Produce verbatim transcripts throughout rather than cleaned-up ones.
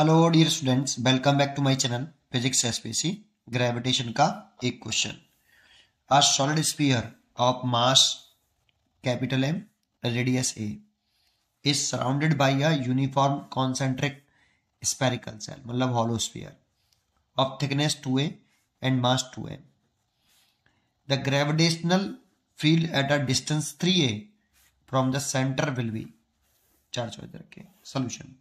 Hello dear students, welcome back to my channel physics SPC gravitation का एक question. A solid sphere of mass capital M radius a is surrounded by a uniform concentric spherical shell, मतलब hollow sphere of thickness two a and mass two M. The gravitational field at a distance three a from the centre will be charge हो रखे। Solution,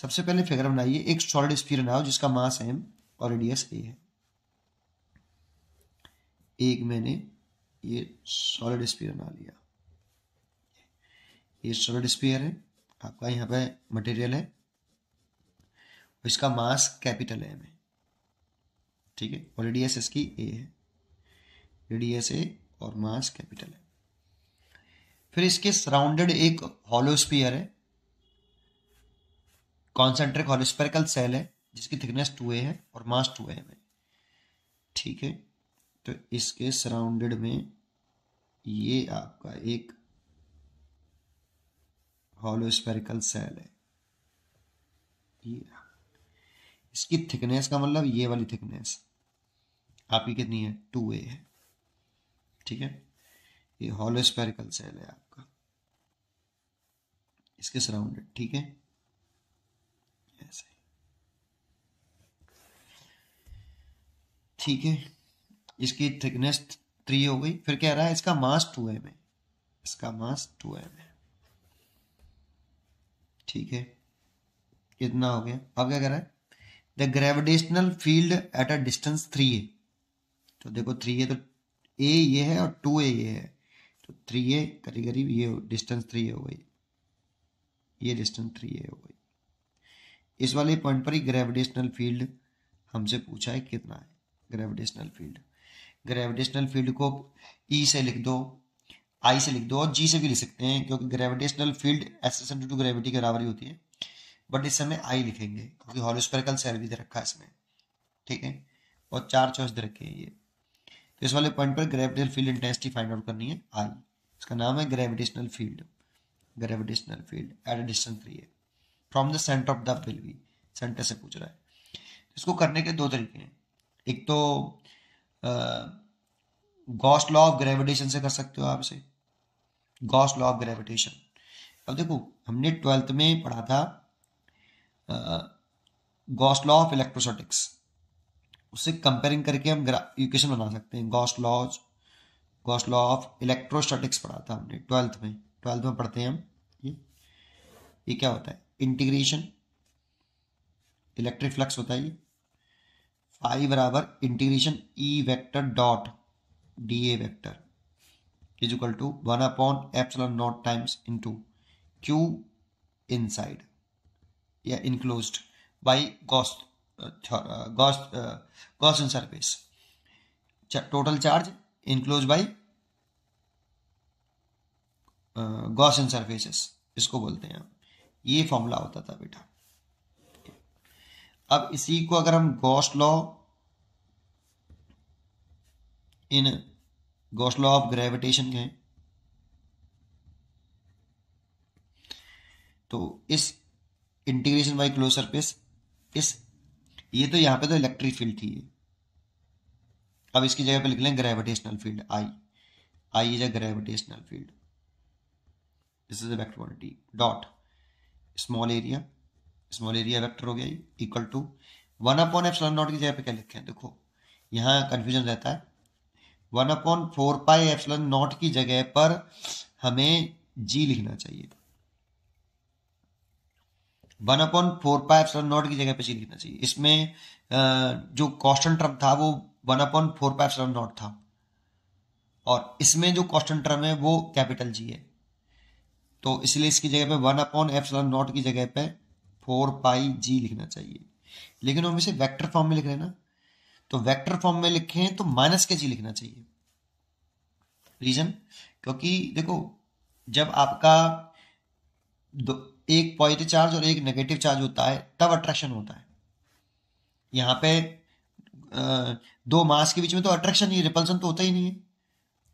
सबसे पहले figure बनाइए। एक solid sphere बनाओ जिसका मास M और रेडियस ए है। एक मैंने ये सॉलिड स्फीयर बना लिया, ये सॉलिड स्फीयर है आपका, यहाँ पे मटेरियल है, इसका मास कैपिटल एम है, ठीक है, और रेडियस इसकी ए है, रेडियस ए और मास कैपिटल है। फिर इसके सराउंडेड एक हॉलो स्फीयर है, कॉन्सेंट्रिक हॉलो स्फेरिकल सेल है, जिसकी थिकनेस टू ए है और मास टू एम है, ठीक है। तो इसके सराउंडेड में ये आपका एक हॉलो स्फेरिकल सेल है, ये इसकी थिकनेस का मतलब ये वाली थिकनेस आपकी कितनी है, टू ए है, ठीक है। ये हॉलो स्फेरिकल सेल है आपका, इसके सराउंडेड, ठीक है। ठीक है, इसकी थिकनेस थ्री हो गई। फिर कह रहा है इसका मास टू एम है, इसका मास टू एम है, ठीक है, इतना हो गया। अब क्या कह रहा है, the gravitational field at a distance three a, तो देखो थ्री ए तो ए ये है और टू ए ये है, तो थ्री ए करीब करीब ये डिस्टेंस थ्री ए हो गई, ये डिस्टेंस थ्री ए हो गई। इस वाले पॉइंट पर ही ग्रेविटेशनल फील्ड हमसे पूछा है कितना है ग्रेविटेशनल फील्ड। ग्रेविटेशनल फील्ड को ई से लिख दो, आई से लिख दो और जी से भी लिख सकते हैं, क्योंकि gravitational field acceleration due to gravity के बराबर ही होती है, बट इस समय आई लिखेंगे क्योंकि हॉलो स्फेरिकल सेल भी दे रखा है इसमें, ठीक है, और चार चॉइस दे रखे हैं ये। तो इस वाले पॉइंट पर gravitational field intensity find out करनी है आई, इसका नाम है gravitational field, gravitational field at a distance three है from the centre of the will be, centre से पूछ रहा है। इसको करने के दो तरीके हैं, एक तो गॉस लॉ ऑफ ग्रेविटेशन से कर सकते हो आप इसे, गॉस लॉ ऑफ ग्रेविटेशन। अब देखो हमने ट्वेल्थ में पढ़ा था गॉस लॉ ऑफ इलेक्ट्रोस्टैटिक्स, उससे कंपेयरिंग करके हम इक्वेशन बना सकते हैं। Gauss law Gauss law of electrostatics पढ़ा था हमने ट्वेल्थ में, ट्वेल्थ में पढ़ते हैं हम ये ये क्या होता है, इंटीग्रेशन, इलेक्ट्रिक फ्लक्स होता है ये, आई बराबर integration E vector dot d A vector is equal to one upon epsilon naught times into Q inside या enclosed by Gauss Gauss Gaussian surface, total charge enclose by Gaussian surfaces, इसको बोलते हैं। ये formula होता था बेटा। अब इसी को अगर हम Gauss law in Gauss law of gravitation कहें, तो इस इंटीग्रेशन बाय क्लोज सरफेस, इस ये तो यहां पे तो इलेक्ट्रिक फील्ड थी, अब इसकी जगह पे लिख लें gravitational field I, I is a gravitational field, this is a vector quantity dot small area, small area vector हो गया equal to one upon epsilon naught की जगह पे क्या लिखे हैं, देखो यहाँ कंफ्यूजन रहता है, one upon four pi epsilon naught की जगह पर हमें जी लिखना चाहिए, one upon four pi epsilon naught की जगह पे जी लिखना चाहिए। इसमें जो कॉन्स्टेंट टर्म था वो one upon four pi epsilon naught था, और इसमें जो कॉन्स्टेंट टर्म है वो कैपिटल जी है, तो इसलिए इसकी जगह पे वन अपॉन एप्सिलॉन नॉट की जगह पे फोर पाई जी लिखना चाहिए, लेकिन हम इसे वेक्टर फॉर्म में लिख रहे हैं ना, तो वेक्टर फॉर्म में लिखें तो माइनस के जी लिखना चाहिए। रीजन, क्योंकि देखो जब आपका दो एक पॉजिटिव चार्ज और एक नेगेटिव चार्ज होता है तब अट्रैक्शन होता है, यहाँ पे दो मास के बीच में तो अट्रैक्शन ही, रिपल्सन तो होता ही नहीं है,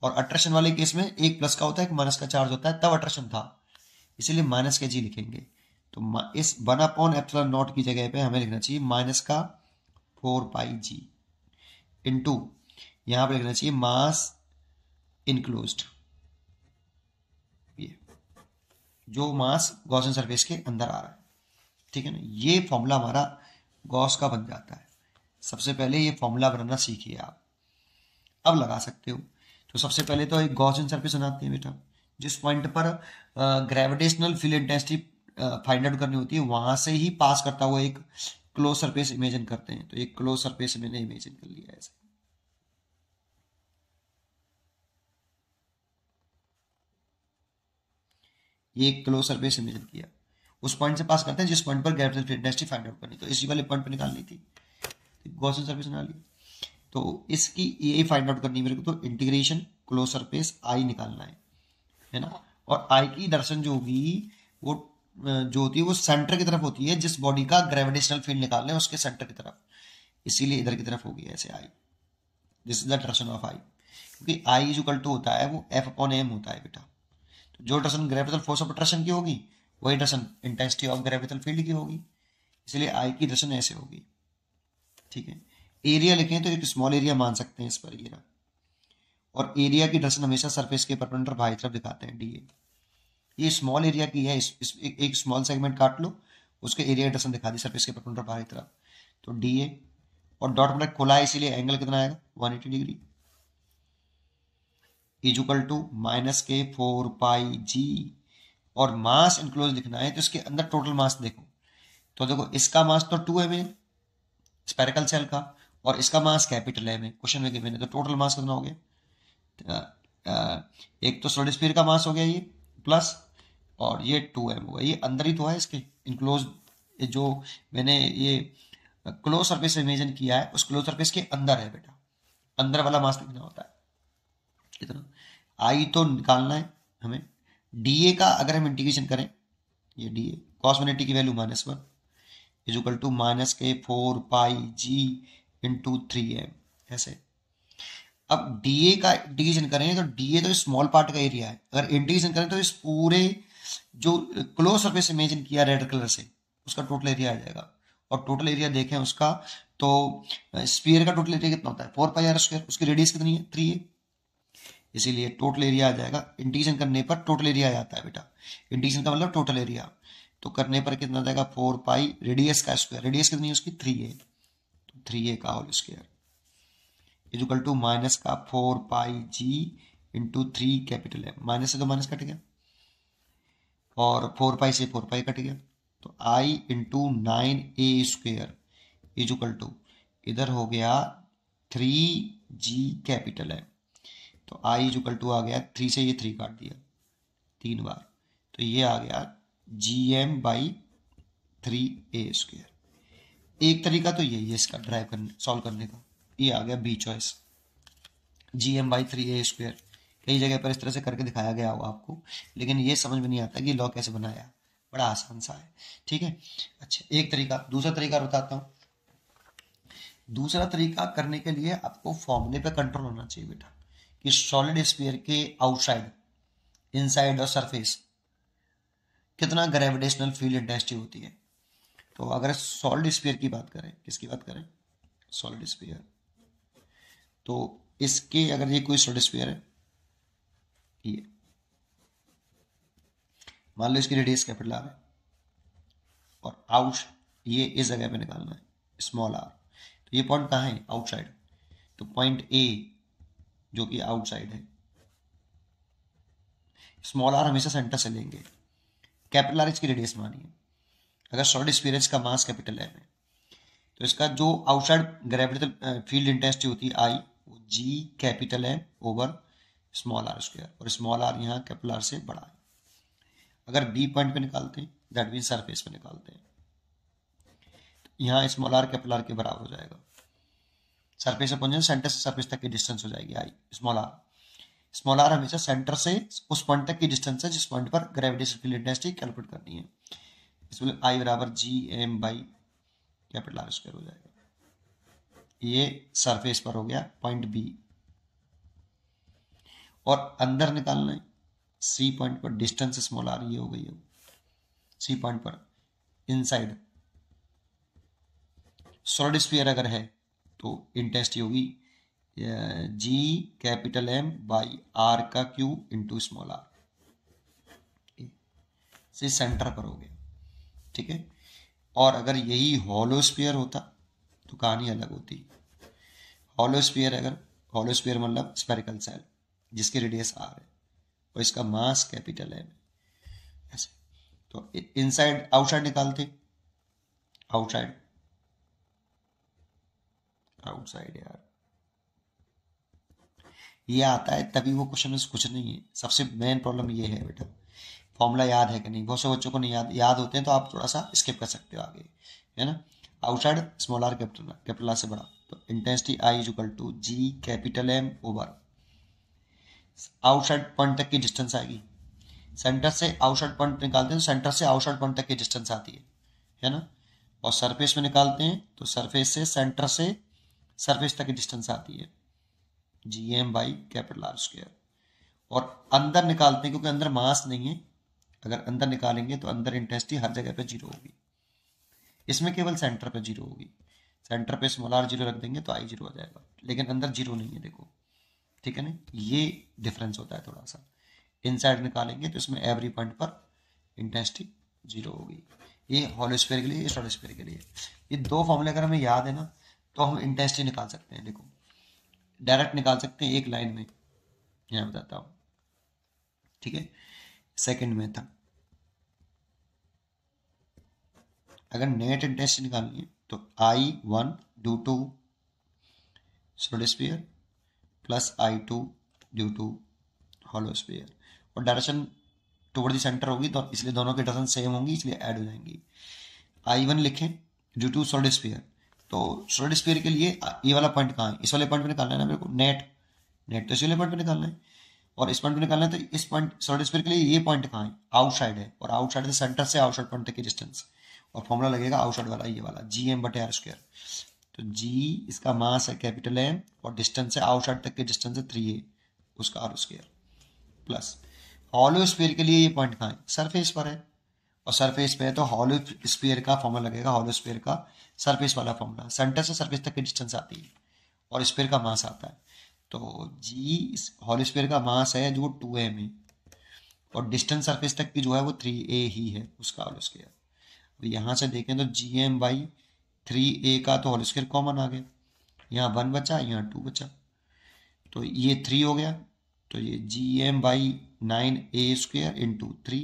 और अट्रैक्शन वाले केस में एक प्लस का होता है एक माइनस का चार्ज होता है, तब अट्रैक्शन था, इसीलिए माइनस के जी लिखेंगे। तो इस वन अपॉन एप्सिलॉन नॉट की जगह पे हमें लिखना चाहिए माइनस का फोर पाई जी इंटू यहाँ पे लिखना चाहिए मास इनक्लोज्ड, ये जो मास गॉसियन सरफेस के अंदर आ रहा है। ठीक है ना, ये फॉर्मूला हमारा गॉस का बन जाता है। सबसे पहले ये फॉर्मूला बनाना सीखिए आप, अब लगा सकते हो। तो सबसे पहले तो एक गॉसियन सरफेस बनाते हैं बेटा, जिस पॉइंट पर gravitational field intensity find out करनी होती है वहां से ही पास करता हुआ एक क्लोज सरफेस इमेजिन करते हैं। तो एक क्लोज सरफेस मैंने इमेजिन कर लिया ऐसे। ये एक क्लोज सरफेस इमेजिन किया, उस पॉइंट से पास करते हैं जिस पॉइंट पर gravitational field intensity find out करनी, तो इसी वाले पॉइंट पर निकालनी थी, गॉसियन सरफेस बना ली। तो इसकी ये फाइंड आउट करनी मेरे को, तो इंटीग्रेशन क्लोज सरफेस आई निकालना है, है ना। और आई की दर्शन जो होगी वो जो होती है वो सेंटर की तरफ होती है, जिस बॉडी का ग्रेविटेशनल फील्ड निकालना है उसके सेंटर की तरफ, इसीलिए इधर की तरफ होगी ऐसे I. This is the direction of I, क्योंकि आई इज इक्वल टू होता है वो एफ अपॉन एम होता है बेटा। तो जो direction gravitational force of attraction की होगी वही direction intensity of gravitational field की होगी, इसलिए आई की दर्शन ऐसे होगी। ठीक है, एरिया लिखें तो एक स्मॉल एरिया मान सकते हैं इस पर, ये ना। और एरिया की दर्शन हमेशा सरफेस के परपेंडिकुलर बाहरी तरफ दिखाते हैं, डी ए। ये स्मॉल एरिया की है, इस, इस, ए, एक स्मॉल सेगमेंट काट लो, उसके एरिया की दर्शन दिखा दी सरफेस के परपेंडिकुलर बाहरी तरफ, तो डी ए। और डॉट प्रोडक्ट खोला है इसीलिए एंगल कितना आएगा one eighty degree, equal to minus के फोर पाई जी। और मास इनक्लोज लिखना है तो इसके अंदर टोटल मास देखो, तो देखो इसका मास तो two M a spherical shell का, और इसका मास कैपिटल है में क्वेश्चन में गिवन है, तो टोटल मास कितना हो गया? एक तो सॉलिड स्फीयर का मास हो गया ये प्लस, और ये टू एम होगा, ये अंदर ही तो है इसके इनक्लोज। जो मैंने ये क्लोज सरफेस इमेजिन किया है उस क्लोज सरफेस के अंदर है बेटा, अंदर वाला मास कितना होता है कितना। आई तो निकालना है हमें, डी ए का अगर हम इंटीग्रेशन करें, ये d A cos one eighty की value minus one is equal to minus के four pi G into three M ऐसे। अब डी ए का इंटीग्रेशन करें तो डी ए तो स्मॉल पार्ट का एरिया है, अगर इंटीग्रेशन करें तो इस पूरे जो क्लोज सरफेस इमेजिन किया रेड कलर से उसका टोटल एरिया आ जाएगा। और टोटल एरिया देखें उसका तो स्फीयर का टोटल एरिया कितना होता है? Four pi R square. उसकी रेडियस कितनी है? थ्री ए, इसीलिए टोटल एरिया आ जाएगा। इंटीग्रेशन करने पर टोटल एरिया आ जाता है बेटा, इंटीग्रेशन का मतलब टोटल एरिया, तो करने पर कितना जाएगा? फोर पाई रेडियस का स्क्वायर, रेडियस कितनी है उसकी? थ्री ए, थ्री ए का whole square is equal to minus का four pi G into three capital है, माइनस से तो माइनस कट गया और फोर पाई से फोर पाई कट गया, तो I into nine a square is equal to इधर हो गया थ्री जी कैपिटल है, तो आई इज इक्वल टू आ गया थ्री से ये थ्री काट दिया तीन बार, तो ये आ गया G M by three a square. एक तरीका तो यही है इसका ड्राइव करने, सॉल्व करने का, ये आ गया B choice, G M by three a square. कई जगह पर इस तरह से करके दिखाया गया हो आपको, लेकिन ये समझ में नहीं आता कि लॉ कैसे बनाया, बड़ा आसान सा है। ठीक है, अच्छा एक तरीका, दूसरा तरीका बताता हूँ। दूसरा तरीका करने के लिए आपको फॉर्मूले पे कंट्रोल होना चाहिए बेटा, कि सॉलिड स्फीयर के आउटसाइड, इनसाइड और सरफेस कितना ग्रेविटेशनल फील्ड इंटेंसिटी होती है। तो अगर सॉलिड स्फीयर की बात करें, किसकी बात करें? सॉलिड स्फीयर, तो इसके अगर ये कोई सॉलिड स्फीयर है, ये मान लो इसकी रेडियस कैपिटल आर है, और आउट ये इस जगह पे निकालना है स्मॉल आर, तो ये पॉइंट कहाँ है? आउटसाइड, तो पॉइंट ए जो कि आउटसाइड है, स्मॉल आर हमेशा सेंटर से लेंगे, कैपिटल आर इसकी रेडियस मानिए। अगर सॉलिड स्फीयर का मास कैपिटल है तो इसका जो आउटसाइड ग्रेविटेशनल फील्ड इंटेंसिटी होती है आई, वो जी कैपिटल है ओवर स्मॉल आर स्क्वायर, और स्मॉल आर यहाँ कैपिटल आर से बड़ा है। अगर बी पॉइंट पे निकालते हैं, दैट मीन सरफेस पे निकालते हैं, तो यहाँ स्मॉल आर कैपिटल आर के बराबर हो जाएगा, सरफेस से पहुंचे सेंटर से सरफेस तक की डिस्टेंस हो जाएगी I. Small R, small R हमेशा सेंटर से उस पॉइंट तक की डिस्टेंस है जिस पॉइंट पर ग्रेविटेशनल फील्ड इंटेंसिटी कैलकुलेट करनी है, इसमें आई बराबर G M by capital R square हो जाएगा। ये सरफेस पर हो गया पॉइंट बी, और अंदर निकालना है सी पॉइंट पर, डिस्टेंस स्मॉल आर ये हो गई है सी पॉइंट पर, इनसाइड सॉलिड स्फीयर अगर है तो इंटेंसिटी होगी G capital M by R का क्यू इंटू स्मॉल आर से सेंटर पर हो गया। ठीक है, और अगर यही हॉलो स्फीयर होता तो कहानी अलग होती। हॉलो स्फीयर अगर हॉलो स्फीयर मतलब स्फेरिकल सेल जिसकी रेडियस आर है और इसका मास कैपिटल एम ऐसे, तो इनसाइड आउटसाइड निकालते आउटसाइड आउटसाइड यार ये आता है तभी वो क्वेश्चन में कुछ नहीं है। सबसे मेन प्रॉब्लम ये है बेटा, फॉर्मूला याद है कि नहीं? बहुत से बच्चों को नहीं याद याद होते हैं तो आप थोड़ा सा स्किप कर सकते हो आगे, है ना। Outside small R capital capital R से बड़ा, तो intensity I equal to G capital M over outside point तक की डिस्टेंस आएगी। सेंटर से आउटसाइड पॉइंट निकालते हैं तो सेंटर से आउटसाइड पॉइंट तक की डिस्टेंस आती है, है ना। और सरफेस में निकालते हैं तो सरफेस से सेंटर से सरफेस तक की डिस्टेंस आती है G M by capital R square. और अंदर निकालते हैं क्योंकि अंदर मास नहीं है, अगर अंदर निकालेंगे तो अंदर इंटेंसिटी हर जगह पे जीरो होगी, इसमें केवल सेंटर पे जीरो होगी। सेंटर पे स्मॉल आर जीरो रख देंगे तो आई जीरो आ जाएगा, लेकिन अंदर जीरो नहीं है। देखो, ठीक है ना, ये डिफरेंस होता है थोड़ा सा। इनसाइड निकालेंगे तो इसमें एवरी पॉइंट पर इंटेंसिटी जीरो होगी। ये हॉलो स्फीयर के लिए, ये सॉलिड स्फीयर के लिए, ये दो फॉर्मूले अगर हमें याद है ना तो हम इंटेंसिटी निकाल सकते हैं। देखो, डायरेक्ट निकाल सकते हैं एक लाइन में, यहाँ बताता हूँ। ठीक है, सेकंड में था। अगर नेट इंटेंसिटी निकालनी है तो I one due to solid sphere plus I two due to hollow sphere, और डायरेक्शन टुवर्ड द सेंटर होगी तो इसलिए दोनों की डायरेक्शन सेम होंगी, इसलिए ऐड हो जाएंगी। आई वन लिखें ड्यू टू सॉलिड स्फीयर, तो सॉलिड स्फीयर के लिए ये वाला पॉइंट कहाँ है? इस वाले पॉइंट पे निकालना है ना मेरे को, नेट नेट तो इस वाले पॉइंट पे निकालना है और इस पॉइंट पे निकालना है, तो इस पॉइंट सॉलिड स्फीयर के लिए ये पॉइंट कहाँ है? आउटसाइड है, और आउटसाइड से सेंटर से आउटसाइड पॉइंट तक की डिस्टेंस, और फॉर्मूला लगेगा आउटसाइड वाला ये वाला जी एम बटे आर स्क्वायर। तो जी इसका मास है कैपिटल एम और डिस्टेंस है आउटसाइड तक की डिस्टेंस है थ्री ए, उसका R square plus. Hollow sphere के लिए ये पॉइंट कहाँ है? सरफेस पर है, और सरफेस पे है तो हॉलो स्फीयर का फॉर्मूला लगेगा हॉलो स्फीयर का सरफेस वाला फॉर्मूला, सेंटर से सरफेस तक की डिस्टेंस आती है और स्फीयर का मास आता है। तो जी हॉलो स्फीयर का मास है जो टू एम है और डिस्टेंस सरफेस तक की जो है वो थ्री ए ही है, उसका हॉलो स्फीयर। अब यहाँ से देखें तो G M by three a का तो हॉलो स्फीयर कॉमन आ गया, यहाँ वन बचा यहाँ टू बचा, तो ये थ्री हो गया। तो ये G M by nine a square into three,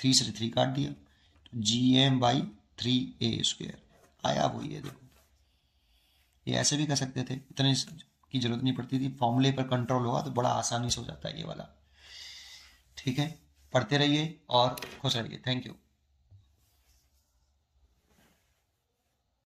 three से थ्री काट दिया तो G M by three a square आया वही है। देखो, ये ऐसे भी कर सकते थे, इतने की जरूरत नहीं पड़ती थी। फॉर्मूले पर कंट्रोल होगा तो बड़ा आसानी से हो जाता है ये वाला। ठीक है, पढ़ते रहिए और खुश रहिए। Thank you.